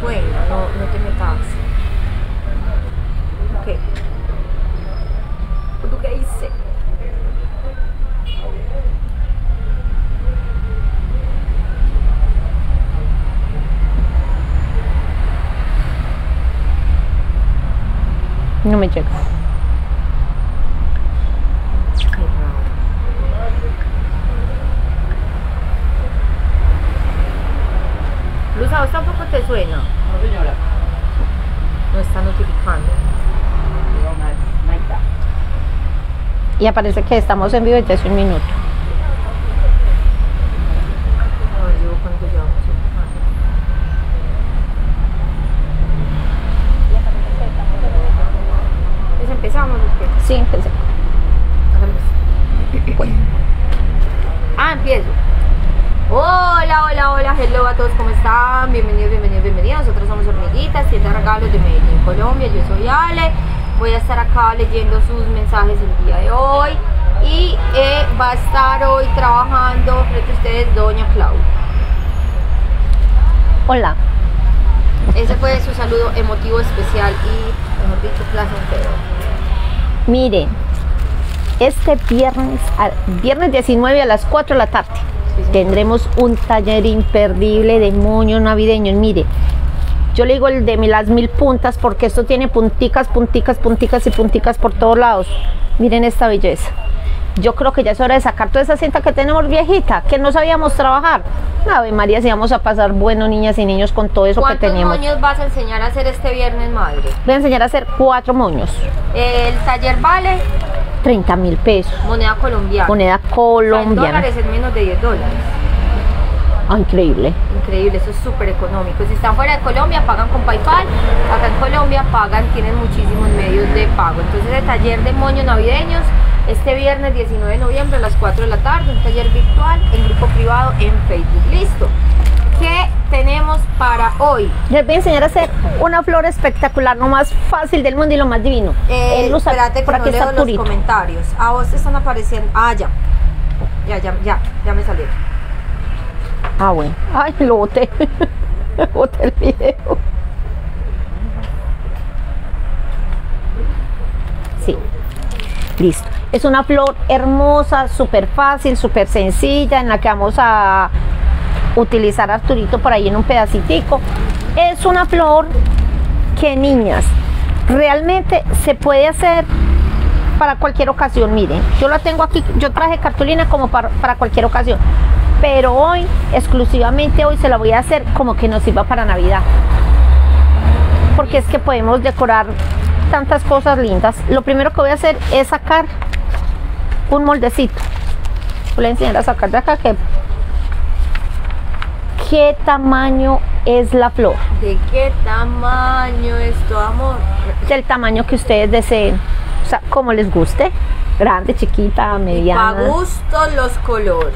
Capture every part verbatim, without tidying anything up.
escuela, no, no te metas. Ok. ¿Tú qué hice? No me llega. Luz, ¿a vos tampoco te suena? No, señora. No está notificando. Y aparece que estamos en vivo desde hace un minuto. Sí, empecé. Bueno. Ah, empiezo. Hola, hola, hola, hello a todos, ¿cómo están? Bienvenidos, bienvenidos, bienvenidos. Nosotros somos Hormiguitas, tienda de regalos de Medellín, Colombia. Yo soy Ale. Voy a estar acá leyendo sus mensajes el día de hoy. Y eh, va a estar hoy trabajando frente a ustedes Doña Claudia. Hola. Ese fue su saludo emotivo, especial y, mejor dicho, placentero. Miren, este viernes, viernes diecinueve a las cuatro de la tarde, sí, sí, tendremos un taller imperdible de moños navideños. Mire, yo le digo el de las mil puntas porque esto tiene punticas, punticas, punticas y punticas por todos lados. Miren esta belleza. Yo creo que ya es hora de sacar toda esa cinta que tenemos viejita, que no sabíamos trabajar. Ave María, si vamos a pasar bueno, niñas y niños, con todo eso que tenemos. ¿Cuántos moños vas a enseñar a hacer este viernes, madre? Voy a enseñar a hacer cuatro moños. ¿El taller vale? treinta mil pesos. Moneda colombiana. Moneda colombiana. Dólares es menos de diez dólares. Ah, increíble. Increíble, eso es súper económico. Si están fuera de Colombia, pagan con PayPal. Acá en Colombia pagan, tienen muchísimos medios de pago. Entonces, el taller de moños navideños, este viernes diecinueve de noviembre a las cuatro de la tarde, un taller virtual en grupo privado en Facebook. Listo. ¿Qué tenemos para hoy? Les voy a enseñar a hacer una flor espectacular, lo más fácil del mundo y lo más divino. Eh, Él los espérate que no leo los purito. Comentarios. A vos te están apareciendo. Ah, ya. Ya, ya, ya. Ya me salieron. Ah, bueno. Ay, lo boté. Boté el video. Sí. Listo. Es una flor hermosa, súper fácil, súper sencilla, en la que vamos a utilizar Arturito por ahí en un pedacitico. Es una flor que, niñas, realmente se puede hacer para cualquier ocasión. Miren, yo la tengo aquí, yo traje cartulina como para, para cualquier ocasión, pero hoy, exclusivamente hoy, se la voy a hacer como que nos sirva para Navidad, porque es que podemos decorar tantas cosas lindas. Lo primero que voy a hacer es sacar un moldecito. Voy a enseñar a sacar de acá que qué tamaño es la flor. ¿De qué tamaño es tu amor? Del tamaño que ustedes deseen, o sea, como les guste, grande, chiquita, mediana. A gusto los colores.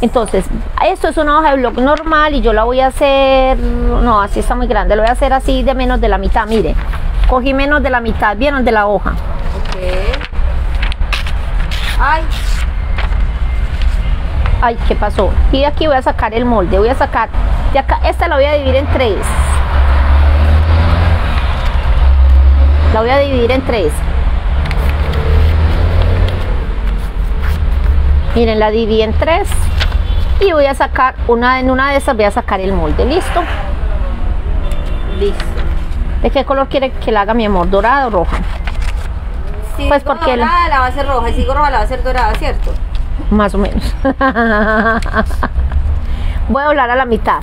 Entonces, esto es una hoja de blog normal y yo la voy a hacer, no, así está muy grande, lo voy a hacer así de menos de la mitad, miren, cogí menos de la mitad, vieron, de la hoja. Ok. Ay. Ay, ¿qué pasó? Y de aquí voy a sacar el molde, voy a sacar de acá, esta la voy a dividir en tres. La voy a dividir en tres. Miren, la dividí en tres. Y voy a sacar una, en una de esas voy a sacar el molde, ¿listo? Listo. ¿De qué color quiere que la haga, mi amor? ¿Dorada o roja? Si pues digo porque dorada, la va a hacer roja, y si digo roja la va a hacer dorada, ¿cierto? Más o menos. Voy a doblar a la mitad.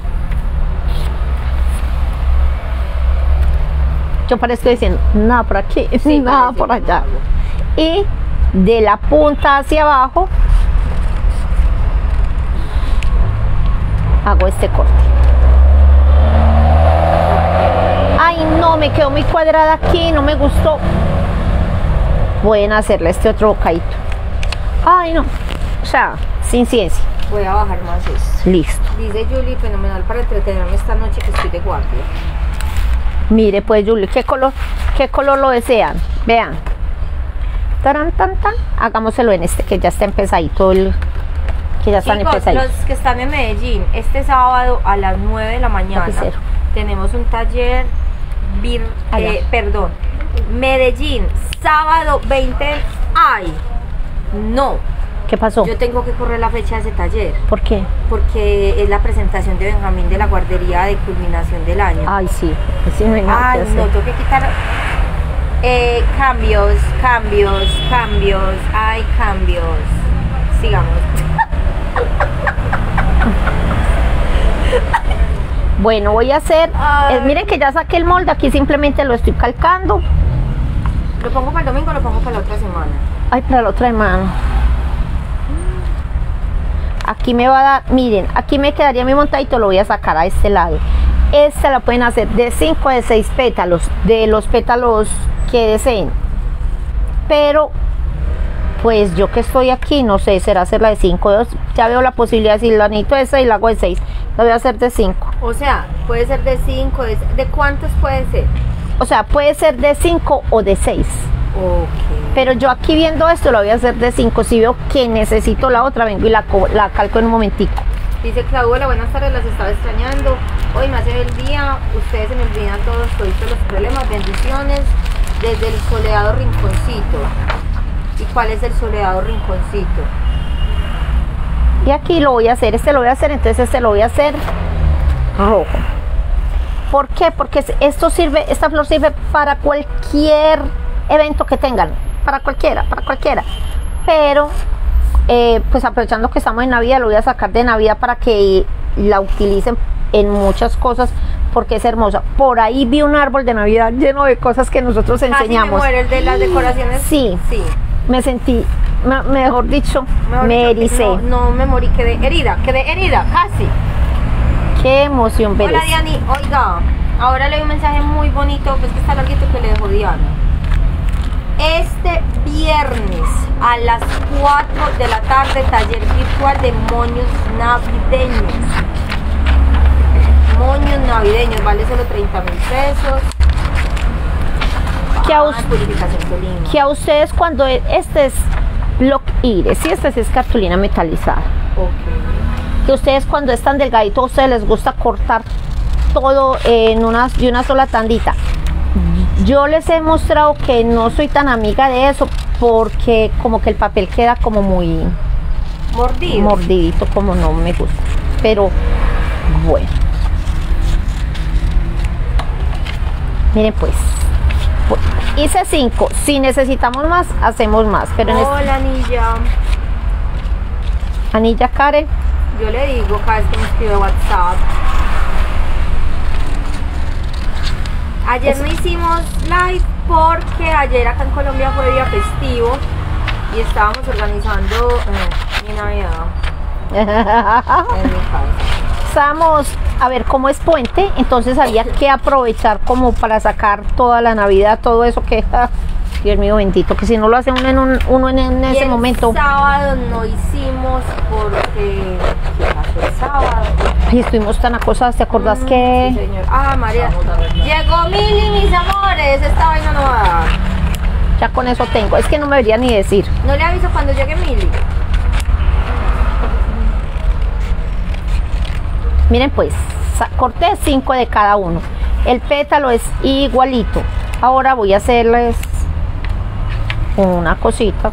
Yo parezco diciendo nada por aquí, sí, nada por allá. Y de la punta hacia abajo hago este corte. Ay, no, me quedó muy cuadrada aquí, no me gustó. Pueden hacerle este otro bocadito. Ay, no, o sea, sin ciencia. Voy a bajar más esto. Listo. Dice Julie, fenomenal para entretenerme esta noche que estoy de guardia. Mire pues, Julie, ¿qué color, qué color lo desean? Vean. Tarán, tan, tan. Hagámoselo en este, que ya está empezadito el... Que ya están empezaditos. Los que están en Medellín, este sábado a las nueve de la mañana. Lapicero. tenemos un taller, vir, eh, perdón, Medellín, sábado veinte, ay, no. ¿Qué pasó? Yo tengo que correr la fecha de ese taller. ¿Por qué? Porque es la presentación de Benjamín de la guardería de culminación del año. Ay, sí. sí me Ay, no, tengo que quitar eh, cambios, cambios, cambios, ay, cambios. Sigamos. Bueno, voy a hacer, eh, miren que ya saqué el molde, aquí simplemente lo estoy calcando. ¿Lo pongo para el domingo o lo pongo para la otra semana? Ay, para la otra semana. Aquí me va a dar, miren, aquí me quedaría mi montadito, lo voy a sacar a este lado. Esta la pueden hacer de cinco, de seis pétalos, de los pétalos que deseen. Pero, pues yo que estoy aquí, no sé, será hacerla de cinco, ya veo la posibilidad de decir, la necesito de seis, la hago de seis. La voy a hacer de cinco. O sea, puede ser de cinco, de, ¿de cuántos puede ser? O sea, puede ser de cinco o de seis. Okay. Pero yo aquí viendo esto lo voy a hacer de cinco. Si veo que necesito la otra, vengo y la, la calco en un momentico. Dice Claudia, buenas tardes, las estaba extrañando. Hoy me hace el día, ustedes se me olvidan todos, todos los problemas, bendiciones, desde el soleado rinconcito. ¿Y cuál es el soleado rinconcito? Y aquí lo voy a hacer, este lo voy a hacer, entonces este lo voy a hacer rojo. ¿Por qué? Porque esto sirve, esta flor sirve para cualquier evento que tengan, para cualquiera, para cualquiera, pero eh, pues aprovechando que estamos en Navidad, lo voy a sacar de Navidad para que la utilicen en muchas cosas porque es hermosa. Por ahí vi un árbol de Navidad lleno de cosas que nosotros enseñamos. Casi me muero, el de las decoraciones. Sí, sí. Me sentí, me, mejor dicho, mejor me dicho, ericé. No, no me morí, quedé herida, quedé herida, casi. Qué emoción, Belén. Hola Diani, oiga, ahora le doy un mensaje muy bonito, pues que está larguito que le dejó Diana. Este viernes a las cuatro de la tarde, taller virtual de moños navideños. Moños navideños, vale solo treinta mil pesos. Que a, ah, us que a ustedes cuando este es block ire, si este es cartulina metalizada. Okay. Que ustedes cuando están delgaditos, a ustedes les gusta cortar todo en una, de una sola tandita. Yo les he mostrado que no soy tan amiga de eso porque como que el papel queda como muy mordido, mordidito, como no me gusta, pero bueno, miren pues, pues hice cinco, si necesitamos más hacemos más, pero hola Anilla, Anilla Karen, yo le digo cada vez que me escribe WhatsApp. Ayer no hicimos live porque ayer acá en Colombia fue día festivo y estábamos organizando eh, mi Navidad en mi casa. Estábamos, a ver, como es puente, entonces había que aprovechar como para sacar toda la Navidad, todo eso que, ah, Dios mío bendito, que si no lo hace uno en, un, uno en, en ese el momento. El sábado no hicimos porque pasó el sábado. Y estuvimos tan acosadas, ¿te acordás mm, que...? Sí, señor. Ah, María. Llegó Mili, mis amores. Esta vaina no va a dar. Ya con eso tengo. Es que no me debería ni decir. No le aviso cuando llegue Mili. Miren pues, corté cinco de cada uno. El pétalo es igualito. Ahora voy a hacerles una cosita.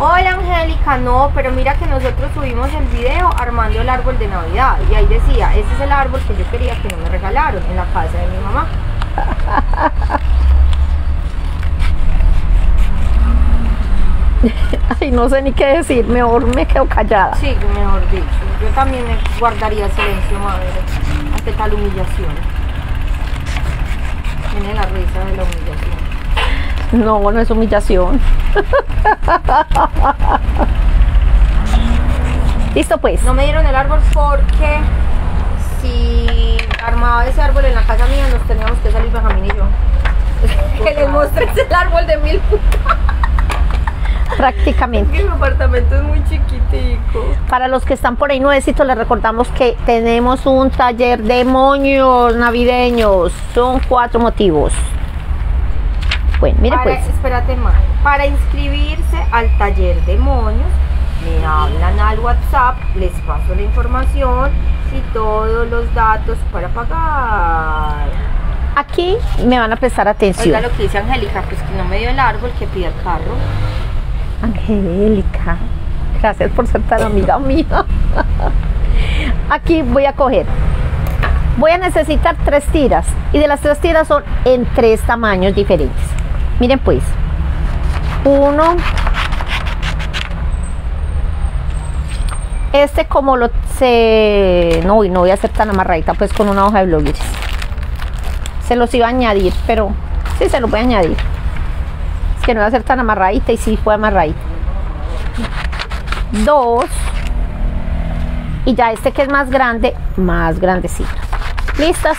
Hola Angélica, no, pero mira que nosotros subimos el video armando el árbol de Navidad y ahí decía, ese es el árbol que yo quería que no me regalaron en la casa de mi mamá. Ay, no sé ni qué decir, mejor me quedo callada. Sí, mejor dicho, yo también me guardaría silencio, madre, ante tal humillación. Tiene la risa de la humillación. No, no es humillación. Listo pues. No me dieron el árbol porque si armaba ese árbol en la casa mía nos teníamos que salir Benjamín y yo. Que les mostres el árbol de mil putas. Prácticamente. Es que mi apartamento es muy chiquitico. Para los que están por ahí nuevecitos, les recordamos que tenemos un taller de moños navideños. Son cuatro motivos. Bueno, mire pues. Espérate más. Para inscribirse al taller de moños me hablan al WhatsApp, les paso la información y todos los datos para pagar. Aquí me van a prestar atención. Oiga lo que dice Angélica, pues que no me dio el árbol, que pida el carro. Angélica, gracias por ser tan amiga mía. Aquí voy a coger, voy a necesitar tres tiras, y de las tres tiras son en tres tamaños diferentes. Miren pues, uno, este como lo se, no, no voy a hacer tan amarradita pues con una hoja de blog. Se los iba a añadir, pero sí se los voy a añadir, es que no voy a hacer tan amarradita y sí fue amarradita. Dos, y ya este que es más grande, más grandecito. Listas,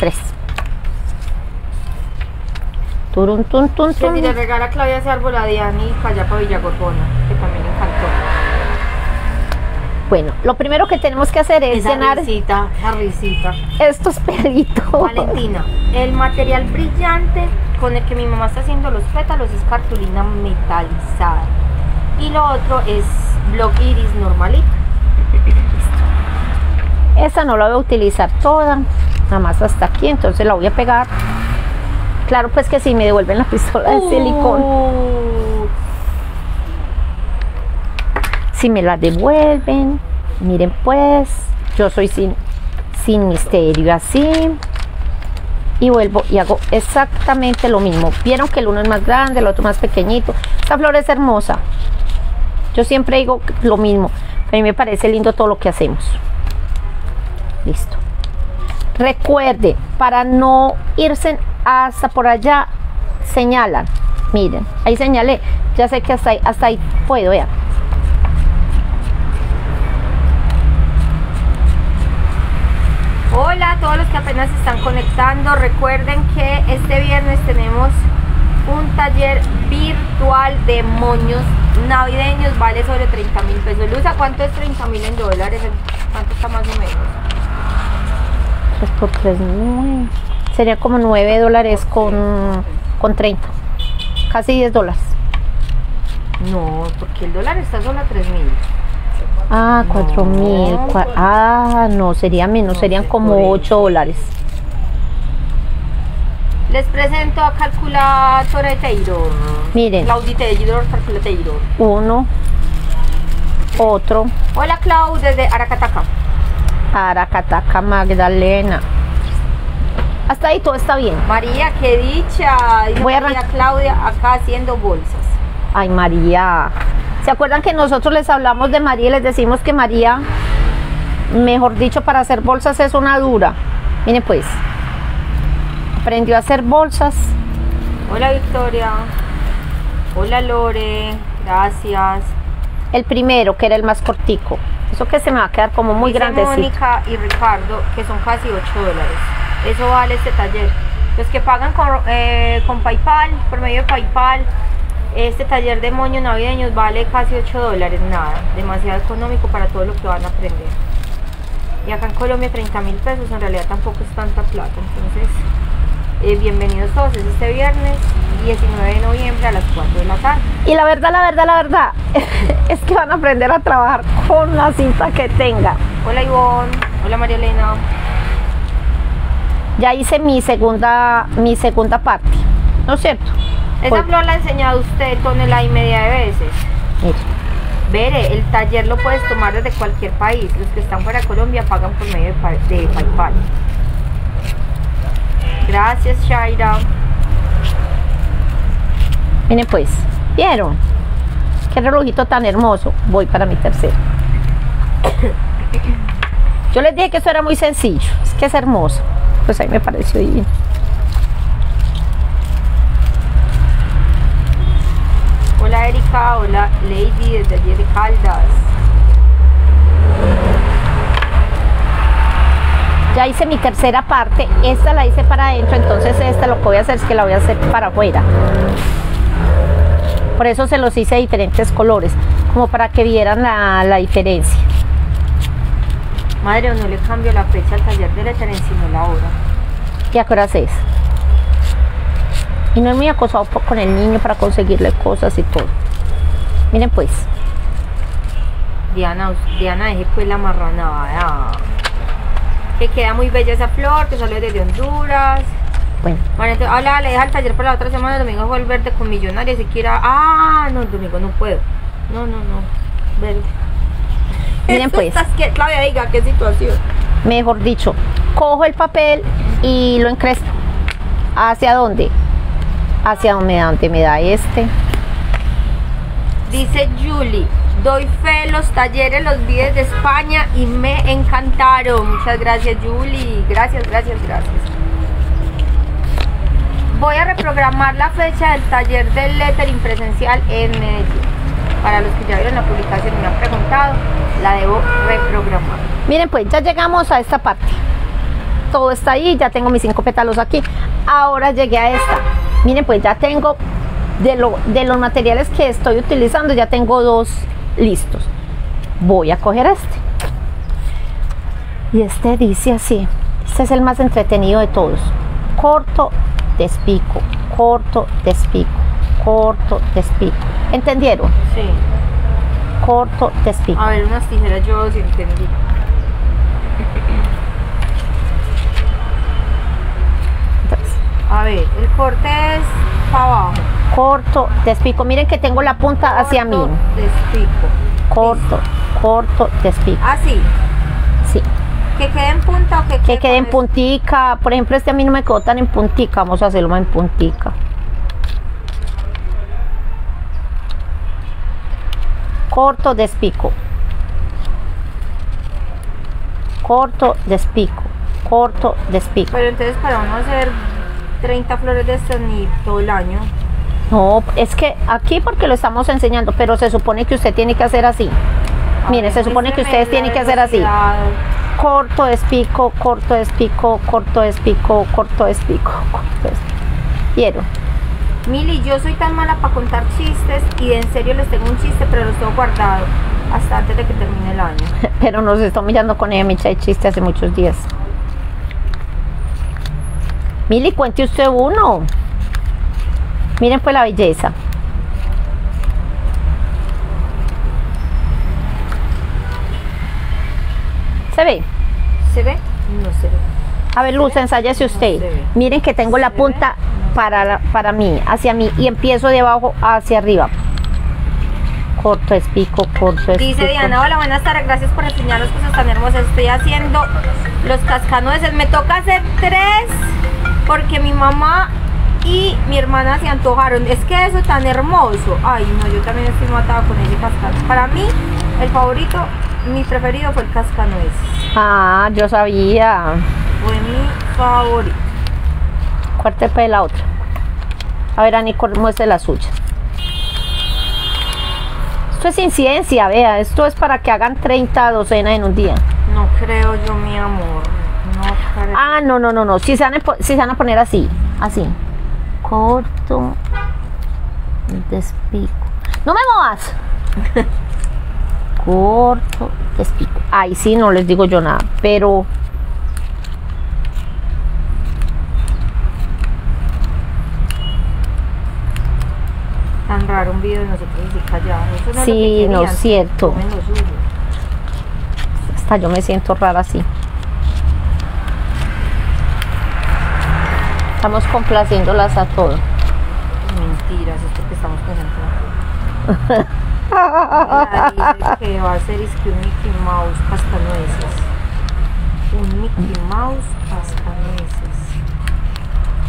tres. Turun, tun, tun, tun. Si le regala Claudia ese árbol a Diana y para allá para Villagotona, que también le encantó. Bueno, lo primero que tenemos que hacer es esa llenar risita, esa risita. Estos pelitos. Valentina, el material brillante con el que mi mamá está haciendo los pétalos es cartulina metalizada. Y lo otro es block iris normalita. Listo. Esta no la voy a utilizar toda, nada más hasta aquí, entonces la voy a pegar. Claro, pues que si sí, me devuelven la pistola de uh. silicón. Si me la devuelven, miren pues, yo soy sin, sin misterio así. Y vuelvo y hago exactamente lo mismo. Vieron que el uno es más grande, el otro más pequeñito. Esta flor es hermosa. Yo siempre digo lo mismo. A mí me parece lindo todo lo que hacemos. Listo. Recuerden, para no irse hasta por allá, señalan. Miren, ahí señalé. Ya sé que hasta ahí, hasta ahí puedo, vean. Hola a todos los que apenas se están conectando. Recuerden que este viernes tenemos un taller virtual de moños navideños, vale sobre treinta mil pesos. Luisa, ¿cuánto es treinta mil en dólares? ¿Cuánto está más o menos? tres por tres, nueve. Sería como nueve dólares con, con treinta. Casi diez dólares. No, porque el dólar está solo a tres mil. Ah, no, cuatro mil. Cua ah, no, sería menos, no, serían como ocho dólares. Les presento a calculadora de Taylor. Miren. Claudia Taylor, calculadora Taylor. Uno. Otro. Hola Clau, desde Aracataca. Aracataca, Magdalena. Hasta ahí todo está bien. María, qué dicha. Dice Voy María a Claudia acá haciendo bolsas. Ay, María. ¿Se acuerdan que nosotros les hablamos de María y les decimos que María, mejor dicho, para hacer bolsas es una dura? Miren pues. Aprendió a hacer bolsas. Hola Victoria. Hola Lore. Gracias. El primero, que era el más cortico. Eso que se me va a quedar como muy grandecito. Mónica y Ricardo, que son casi ocho dólares. Eso vale este taller. Los que pagan con, eh, con PayPal, por medio de PayPal, este taller de moños navideños vale casi ocho dólares. Nada, demasiado económico para todo lo que van a aprender. Y acá en Colombia treinta mil pesos en realidad tampoco es tanta plata. Entonces... Eh, bienvenidos todos, es este viernes diecinueve de noviembre a las cuatro de la tarde. Y la verdad, la verdad, la verdad es que van a aprender a trabajar con la cinta que tengan. Hola Ivonne, hola María Elena. Ya hice mi segunda, mi segunda parte, ¿no es cierto? Esa flor la ha enseñado usted tonelada y media de veces. Mira. Vere, el taller lo puedes tomar desde cualquier país. Los que están fuera de Colombia pagan por medio de, de PayPal. Gracias Shaira. Miren pues, ¿vieron? Qué relojito tan hermoso. Voy para mi tercero. Yo les dije que eso era muy sencillo. Es que es hermoso. Pues ahí me pareció divino. Hola Erika, hola Lady desde allí de Caldas. Ya hice mi tercera parte, esta la hice para adentro, entonces esta lo que voy a hacer es que la voy a hacer para afuera. Por eso se los hice de diferentes colores, como para que vieran la, la diferencia. Madre, no le cambio la fecha al taller de letra, sino la hora. ¿Y a qué horas es? Y no es muy acosado con el niño para conseguirle cosas y todo. Miren pues, Diana, Diana, deje pues la marranada. Que queda muy bella esa flor, que sale desde Honduras. Bueno, bueno, entonces habla, le deja el taller para la otra semana. El domingo fue el verde con Millonarios. Si quiera, ah, no, el domingo no puedo. No, no, no, verde. Miren pues, que Claudia diga qué situación. Mejor dicho, cojo el papel y lo encrespo. ¿Hacia dónde? Hacia donde, donde me da este. Dice Julie, doy fe, los talleres los vi desde España y me encantaron. Muchas gracias, Julie. Gracias, gracias, gracias. Voy a reprogramar la fecha del taller del lettering presencial en Medellín. Para los que ya vieron la publicación y me han preguntado, la debo reprogramar. Miren pues, ya llegamos a esta parte. Todo está ahí, ya tengo mis cinco pétalos aquí. Ahora llegué a esta. Miren pues, ya tengo de, lo, de los materiales que estoy utilizando, ya tengo dos listos. Voy a coger este. Y este dice así. Este es el más entretenido de todos. Corto, despico, corto, despico, corto, despico. ¿Entendieron? Sí. Corto, despico. A ver, unas tijeras yo sí entendí. A ver, el corte es para abajo. Corto, despico. Miren que tengo la punta corto, hacia mí. Despico. Corto, sí. Corto, despico. Así. Sí. Que quede en punta o que quede. Que quede en puntica. Por ejemplo, este a mí no me quedó tan en puntica. Vamos a hacerlo más en puntica. Corto, despico. Corto, despico. Corto, despico. Pero entonces para uno hacer treinta flores de estas ni todo el año. No, es que aquí porque lo estamos enseñando, pero se supone que usted tiene que hacer así. Ah, mire, se supone que ustedes tienen que hacer así. Corto, despico, corto, despico, corto, despico, corto, despico, corto, despico. ¿Vieron? Mili, yo soy tan mala para contar chistes y en serio les tengo un chiste, pero los tengo guardado hasta antes de que termine el año. Pero nos estamos mirando con ella, Micha, de chiste hace muchos días. Mili, cuente usted uno. Miren pues la belleza. ¿Se ve? ¿Se ve? No se ve. A ver, Luz, ensáyese usted. No, miren que tengo la punta no. para, para mí, hacia mí, y empiezo de abajo hacia arriba. Corto, espico, corto, espico. Dice Diana, hola, buenas tardes, gracias por enseñarnos cosas tan hermosas. Estoy haciendo los cascanueces. Me toca hacer tres porque mi mamá y mi hermana se antojaron. Es que eso es tan hermoso. Ay, no, yo también estoy matada con ese cascanueces. Para mí, el favorito, mi preferido fue el cascanueces. Ah, yo sabía. Fue mi favorito. Cuarte para la otra. A ver, Ani, muestre la suya. Esto es incidencia, vea. Esto es para que hagan treinta docenas en un día. No creo yo, mi amor. No creo. Ah, no, no, no, no. Si se van a, si se van a poner así, así. Corto, despico. ¡No me movas! Corto, despico. Ahí sí, no les digo yo nada, pero... Tan raro un video de nosotros y callados. Eso no sí, es lo que no es cierto. Hasta yo me siento rara así. Estamos complaciéndolas a todos. Mentiras, es porque estamos concentrados. Mira, que va a ser es que un Mickey Mouse cascanueces. Un Mickey Mouse cascanueces.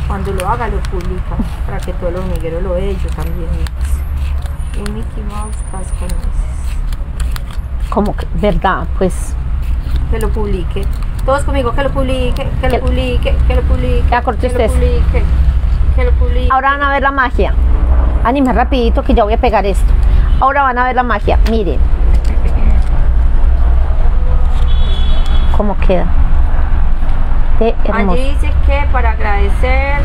Cuando lo haga lo publica para que todos los hormigueros lo vean. Yo también. Un Mickey Mouse cascanueces. Como que, ¿verdad? Pues. Que lo publique. Todos conmigo, que lo publique, que lo publique, que lo publique, que lo publique, que lo publique. Ahora van a ver la magia. Anima rapidito que ya voy a pegar esto. Ahora van a ver la magia, miren. ¿Cómo queda? De hermoso. Allí dice que para agradecer...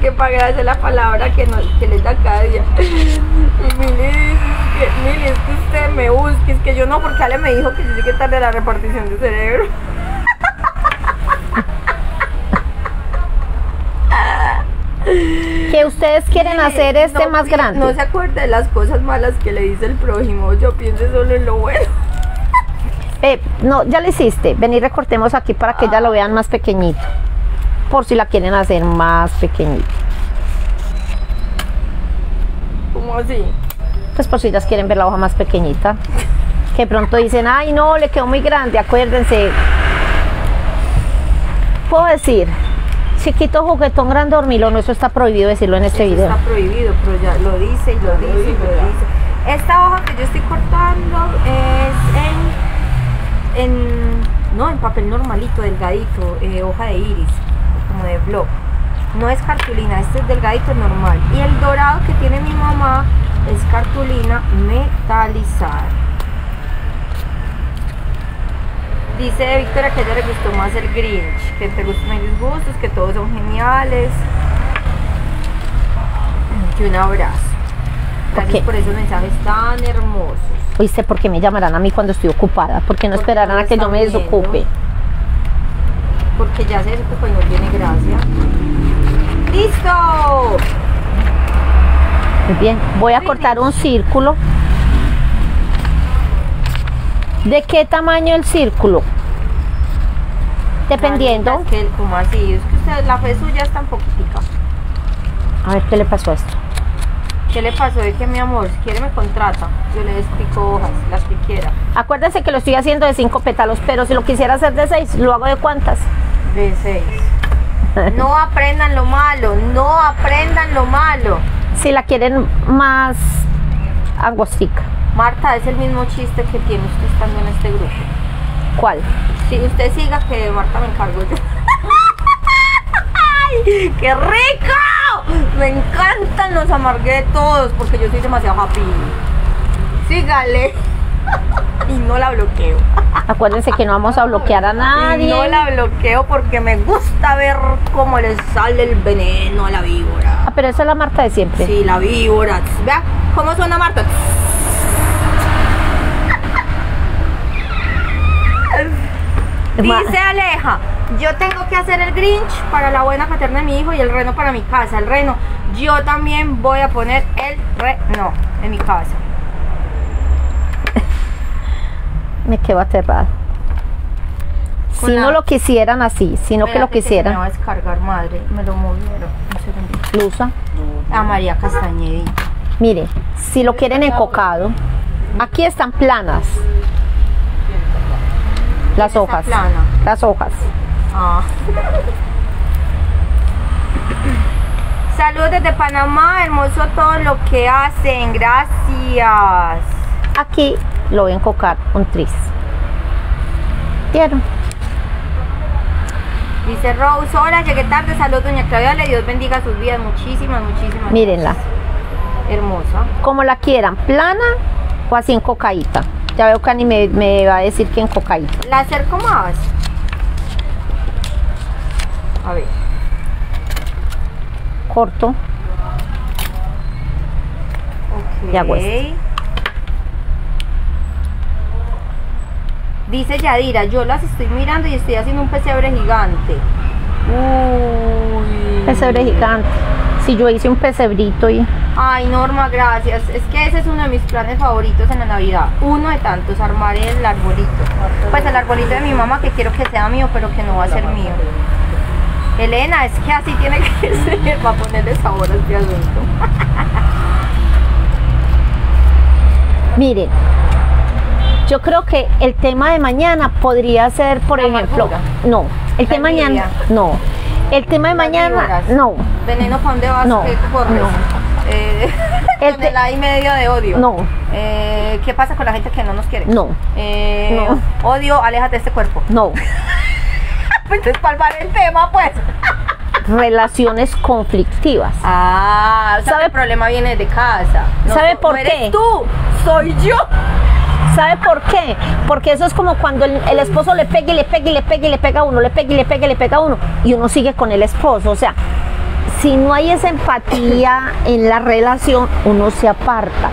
que para agradecer la palabra que, nos, que les da cada día. Y Mili dice, Mili, es que usted me busque, es que yo no, porque Ale me dijo que yo llegué tarde a la repartición de cerebro. Que usted ustedes quieren hacer este no, más grande. No se acuerde de las cosas malas que le dice el prójimo, yo pienso solo en lo bueno. Eh, no, ya lo hiciste, vení, recortemos aquí para que ah. ya lo vean más pequeñito, por si la quieren hacer más pequeñito. ¿Cómo así? Pues por si ellas quieren ver la hoja más pequeñita, que pronto dicen, ay no, le quedó muy grande, acuérdense. Puedo decir, chiquito, juguetón, grande, hormilón, eso está prohibido decirlo en este eso video. Está prohibido, pero ya lo dice y lo dice y lo dice. Esta hoja que yo estoy cortando es en, en, no, en papel normalito, delgadito, eh, hoja de iris, como de blog. No es cartulina, este es delgadito normal. Y el dorado que tiene mi mamá es cartulina metalizada. Dice Victoria que a ella le gustó más el Grinch, que te gustan mis gustos, que todos son geniales. Y un abrazo. Gracias okay. por esos mensajes tan hermosos. Oíste, ¿por qué me llamarán a mí cuando estoy ocupada? ¿Por qué no porque esperarán a que yo me desocupe? Viendo, porque ya se desocupa y no tiene gracia. ¡Listo! Muy bien, voy a cortar un círculo. ¿De qué tamaño el círculo? Dependiendo. Es que el, como así, es que usted, la fe suya es tan poquitica. A ver, ¿qué le pasó a esto? ¿Qué le pasó? Es que mi amor, si quiere me contrata. Yo le explico hojas, las que quiera. Acuérdense que lo estoy haciendo de cinco pétalos, pero si lo quisiera hacer de seis, ¿lo hago de cuántas? De seis. No aprendan lo malo, no aprendan lo malo. Si la quieren más angostica. Marta, es el mismo chiste que tiene usted estando en este grupo. ¿Cuál? Si usted siga, que de Marta me encargo yo. ¡Ay, qué rico! Me encantan los amargué todos porque yo soy demasiado happy. Sígale. Y no la bloqueo. Acuérdense que no vamos a bloquear a nadie. No la bloqueo porque me gusta ver cómo le sale el veneno a la víbora. Ah, pero esa es la Marta de siempre. Sí, la víbora. Vea cómo suena Marta. Dice Aleja, yo tengo que hacer el Grinch para la buena paterna de mi hijo y el reno para mi casa. El reno, yo también voy a poner el reno en mi casa. Me quedo aterrada. Si la... no lo quisieran así, sino que lo quisieran. Que me va a descargar, madre. Me lo movieron. Un Lusa. A María Castañedita. Mire, si lo quieren encocado, aquí están planas. Las hojas. Plana. Las hojas. Ah. Saludos desde Panamá. Hermoso todo lo que hacen. Gracias. Aquí lo voy a encocar un tris. ¿Vieron? Dice Rose, hola, llegué tarde, saludos doña Claudia, le Dios bendiga sus vidas, muchísimas, muchísimas. Mírenla. Hermosa. Como la quieran, plana o así encocadita. Ya veo que Ani me, me va a decir que encocadita. La acerco más. A ver. Corto. Ok. Y hago esto. Dice Yadira, yo las estoy mirando y estoy haciendo un pesebre gigante. Uy. Pesebre gigante. Si sí, yo hice un pesebrito y... Ay, Norma, gracias. Es que ese es uno de mis planes favoritos en la Navidad. Uno de tantos, armar el arbolito. Pues el arbolito de mi mamá que quiero que sea mío, pero que no va a ser mío. Elena, es que así tiene que ser para ponerle sabor a este asunto. Miren. Yo creo que el tema de mañana podría ser, por la ejemplo, amargura. No, el tema de mañana, no, el tema de mañana, no. Veneno pan de vas, no, corres, no. Eh, el tonelada y media de odio. No. Eh, ¿Qué pasa con la gente que no nos quiere? No. Eh, no. Odio, aléjate de este cuerpo. No. Pues espalmar el tema, pues. Relaciones conflictivas. Ah, o sea, ¿sabe? El problema viene de casa. No, ¿sabe por no qué? Eres tú, soy yo. ¿Sabe por qué? Porque eso es como cuando el, el esposo le pega y le pega y le pega y le pega a uno, le pega y le pega y le pega a uno, y uno sigue con el esposo. O sea, si no hay esa empatía en la relación, uno se aparta.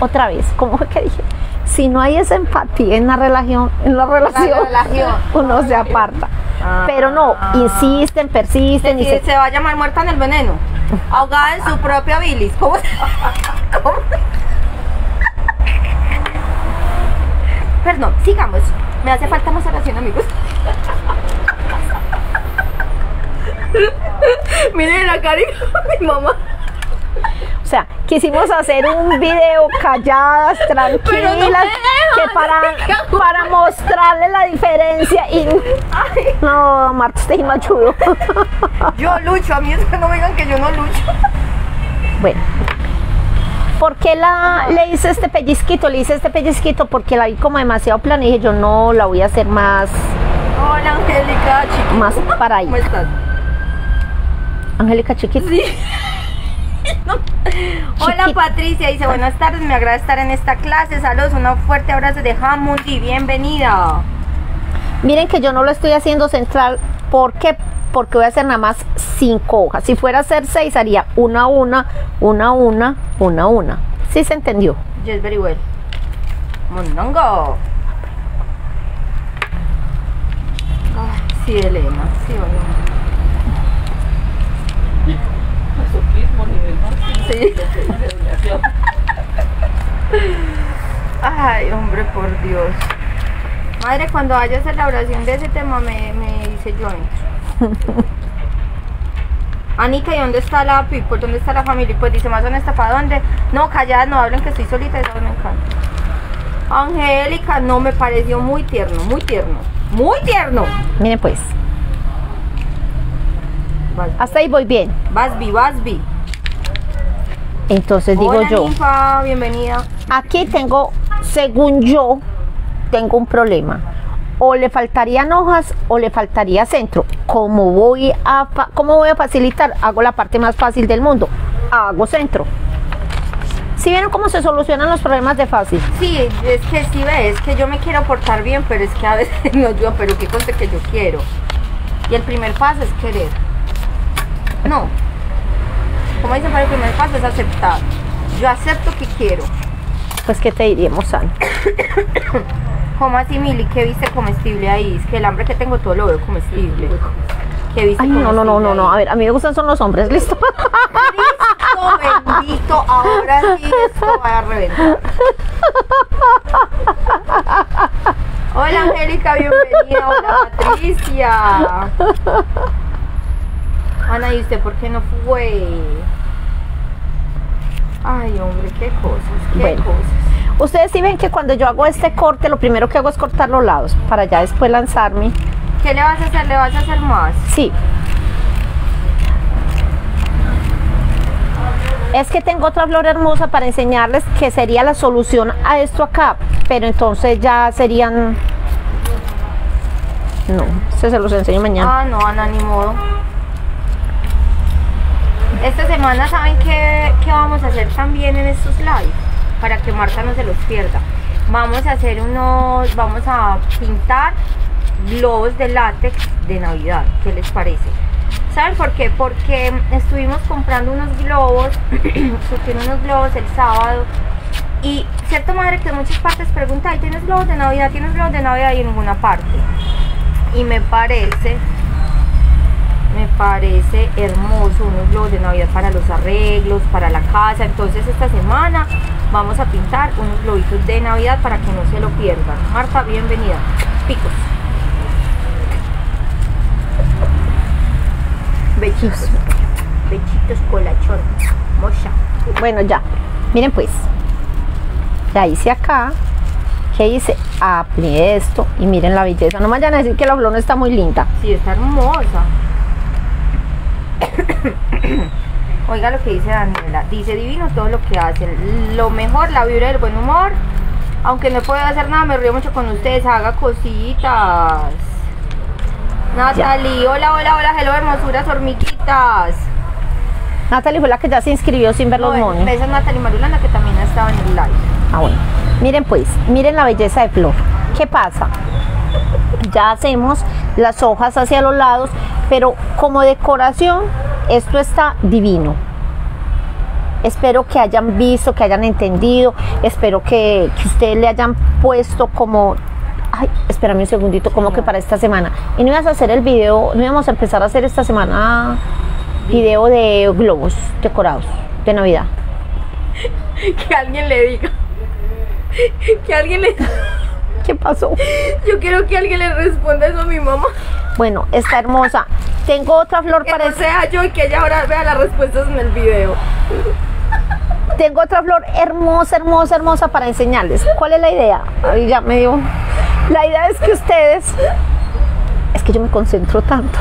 Otra vez, ¿cómo fue que dije? Si no hay esa empatía en la relación, en la relación, la relación. uno se aparta. Ah, pero no, insisten, persisten. Y se, se va a llamar muerta en el veneno. ahogada en su propia bilis. ¿Cómo se...? ¿Cómo? Perdón, sigamos. Me hace falta más oración, amigos. Miren la cara de mi mamá. O sea, quisimos hacer un video calladas, tranquilas, no dejan, que para, no para mostrarle la diferencia y... Ay. No, Marta, usted me ayudó. Yo lucho, a mí es que no me digan que yo no lucho. Bueno, ¿por qué la, le hice este pellizquito? Le hice este pellizquito porque la vi como demasiado plana y dije, yo no, la voy a hacer más... Hola, Angélica, chiquita. Más para ahí. ¿Cómo estás? Angélica, chiquita. Sí. No. Hola Patricia, dice buenas tardes, me agrada estar en esta clase, saludos, un fuerte abrazo de Jamuz y bienvenida. Miren que yo no lo estoy haciendo central, ¿por qué? Porque voy a hacer nada más cinco hojas, si fuera a hacer seis haría una, una, una, una, una, una, ¿sí se entendió? Yes, very well. Mondongo. Ay, sí, Elena, sí, Elena. Sí. Ay, hombre, por Dios. Madre, cuando vayas a la oración de ese tema me, me dice yo entro. Anita, ¿y dónde está la people? ¿Dónde está la familia? Pues dice, más honesta, ¿para dónde? No, callada, no hablen que estoy solita, eso me encanta. Angélica, no, me pareció muy tierno, muy tierno, muy tierno. Mire pues. Vas, hasta ahí voy bien. Vasbi, Vasbi. Entonces digo hola, yo, ninfa, bienvenida. Aquí tengo, según yo, tengo un problema. O le faltarían hojas o le faltaría centro. ¿Cómo voy a, cómo voy a facilitar? Hago la parte más fácil del mundo. Hago centro. ¿Sí vieron cómo se solucionan los problemas de fácil? Sí, es que sí ves, es que yo me quiero portar bien, pero es que a veces me ayuda, pero qué cosa que yo quiero. Y el primer paso es querer. No. Como dicen, para el primer paso es aceptar. Yo acepto que quiero. Pues, ¿qué te diríamos, Ana? ¿Cómo así, Mili? ¿Qué viste comestible ahí? Es que el hambre que tengo todo lo veo comestible. ¿Qué viste? Ay, no, no, no, no, no. A ver, a mí me gustan son los hombres, ¿listo? Listo, bendito. Ahora sí, esto va a reventar. Hola, Angélica, bienvenida. Hola, Patricia. Ana, ¿y usted por qué no fue? Ay, hombre, qué cosas, qué bueno, cosas. Ustedes sí ven que cuando yo hago este corte, lo primero que hago es cortar los lados, para ya después lanzarme. ¿Qué le vas a hacer? ¿Le vas a hacer más? Sí. Es que tengo otra flor hermosa para enseñarles que sería la solución a esto acá, pero entonces ya serían... No, eso se los enseño mañana. Ah, no, Ana, ni modo. Esta semana, ¿saben qué, qué vamos a hacer también en estos lives? Para que Marta no se los pierda. Vamos a hacer unos, vamos a pintar globos de látex de Navidad. ¿Qué les parece? ¿Saben por qué? Porque estuvimos comprando unos globos, surtieron unos globos el sábado. Y cierto, madre, que en muchas partes pregunta, ¿tienes globos de Navidad? ¿Tienes globos de Navidad? Y en ninguna parte. Y me parece... me parece hermoso, unos globos de Navidad para los arreglos, para la casa. Entonces esta semana vamos a pintar unos globitos de Navidad para que no se lo pierdan. Marta, bienvenida. Picos. Bechitos. Bechitos colachón. Mocha. Bueno, ya. Miren pues. Ya hice acá. ¿Qué hice? Aplié esto y miren la belleza. No me vayan a decir que la flor no está muy linda. Sí, está hermosa. Oiga lo que dice Daniela, dice divino todo lo que hacen, lo mejor, la vibra del buen humor, aunque no puedo hacer nada, me río mucho con ustedes, haga cositas. Natalie, hola, hola, hola, hello hermosuras hormiguitas. Natalie fue la que ya se inscribió sin ver los monos. Esa es Natalie Marulana que también ha estado en el live. Ah, bueno, miren pues, miren la belleza de flor. ¿Qué pasa? Ya hacemos las hojas hacia los lados, pero como decoración esto está divino. Espero que hayan visto, que hayan entendido, espero que, que ustedes le hayan puesto como... Ay, espérame un segundito, como que para esta semana. Y no ibas a hacer el video, no íbamos a empezar a hacer esta semana video de globos decorados de Navidad. Que alguien le diga. Que alguien le... ¿Qué pasó? Yo quiero que alguien le responda eso a mi mamá. Bueno, está hermosa. Tengo otra flor que para... Que no sea yo y que ella ahora vea las respuestas en el video. Tengo otra flor hermosa, hermosa, hermosa para enseñarles. ¿Cuál es la idea? Ay, ya me dio... La idea es que ustedes... Es que yo me concentro tanto.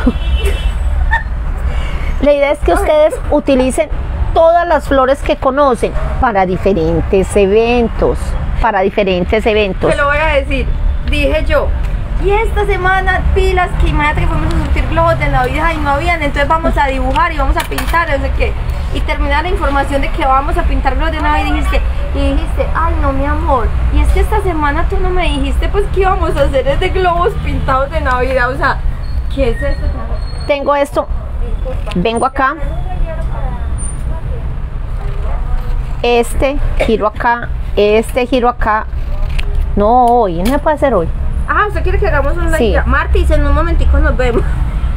La idea es que ustedes utilicen todas las flores que conocen para diferentes eventos. Para diferentes eventos. Te lo voy a decir. Dije yo, y esta semana pilas que imagínate que fuimos a surtir globos de Navidad y no habían, entonces vamos a dibujar y vamos a pintar, no sé qué. Y terminar la información de que vamos a pintar globos de Navidad y dijiste, y dijiste, ay no mi amor, y es que esta semana tú no me dijiste pues que íbamos a hacer este globos pintados de Navidad, o sea, ¿qué es esto? Tengo esto, vengo acá, este, giro acá, este, giro acá, no hoy, no se puede hacer hoy. Ah, usted quiere que hagamos una sí. Marta dice, en un momentico nos vemos.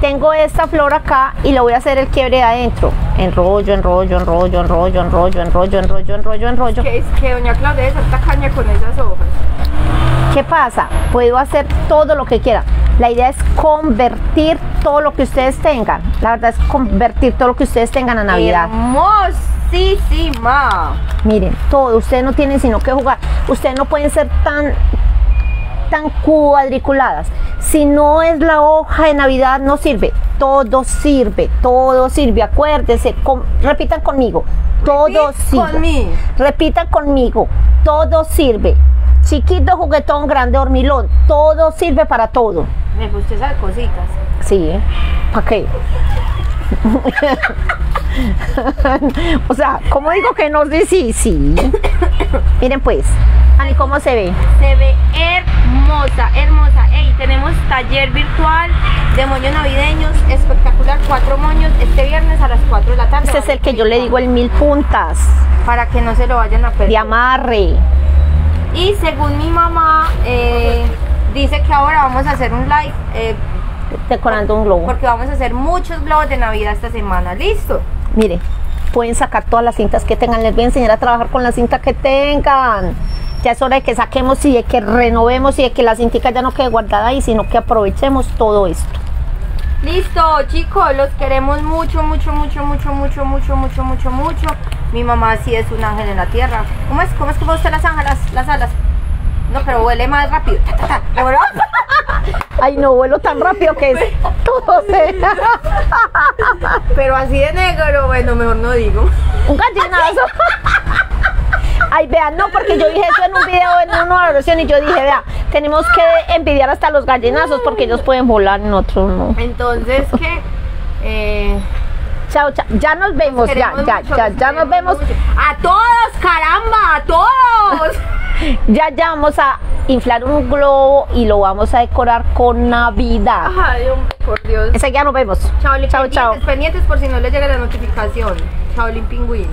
Tengo esta flor acá y le voy a hacer el quiebre de adentro. Enrollo, enrollo, enrollo, enrollo, enrollo, enrollo, enrollo, enrollo, enrollo. ¿Qué es que doña Claudia es alta caña con esas hojas? ¿Qué pasa? Puedo hacer todo lo que quiera. La idea es convertir todo lo que ustedes tengan. La verdad es convertir todo lo que ustedes tengan a Navidad. ¡Hermosísima! Miren, todo. Ustedes no tienen sino que jugar. Ustedes no pueden ser tan... tan cuadriculadas. Si no es la hoja de Navidad no sirve, todo sirve, todo sirve, acuérdense, con, repitan conmigo, todo sirve, conmigo. repitan conmigo, todo sirve, chiquito, juguetón, grande, hormilón, todo sirve para todo. Me gusta esas cositas. Sí, ¿eh? ¿Para qué? O sea, ¿cómo digo que no? Sí, sí. Miren pues, Ani, ¿cómo se ve? Se ve hermosa, hermosa. Ey, tenemos taller virtual de moños navideños, espectacular, cuatro moños, este viernes a las cuatro de la tarde. Este es el que yo le digo el mil puntas. Para que no se lo vayan a perder. De amarre. Y según mi mamá, eh, dice que ahora vamos a hacer un live eh, decorando un globo. Porque vamos a hacer muchos globos de Navidad esta semana, ¿listo? Mire, pueden sacar todas las cintas que tengan, les voy a enseñar a trabajar con la cinta que tengan. Ya es hora de que saquemos y de que renovemos y de que la cintica ya no quede guardada ahí, sino que aprovechemos todo esto. Listo, chicos, los queremos mucho, mucho, mucho, mucho, mucho, mucho, mucho, mucho, mucho. Mi mamá sí es un ángel en la tierra. ¿Cómo es? ¿Cómo es que va usted las ángelas, las alas? No, pero huele más rápido. Ay, no vuelo tan rápido que es todo se... Pero así de negro, bueno, mejor no digo. Un gallinazo. Ay, vean, no, porque yo dije eso en un video, en una oración, y yo dije, vea, tenemos que envidiar hasta los gallinazos porque ellos pueden volar, nosotros no. Entonces, ¿qué? Eh... Chao, chao, ya nos vemos, ya, ya, mucho, ya, ya nos vemos. Mucho. A todos, caramba, a todos. Ya, ya vamos a inflar un globo y lo vamos a decorar con Navidad. Ay, hombre, por Dios. Ese ya nos vemos. Chao, chao, pendientes, chao. Pendientes por si no les llega la notificación. Chao, Limpingüín.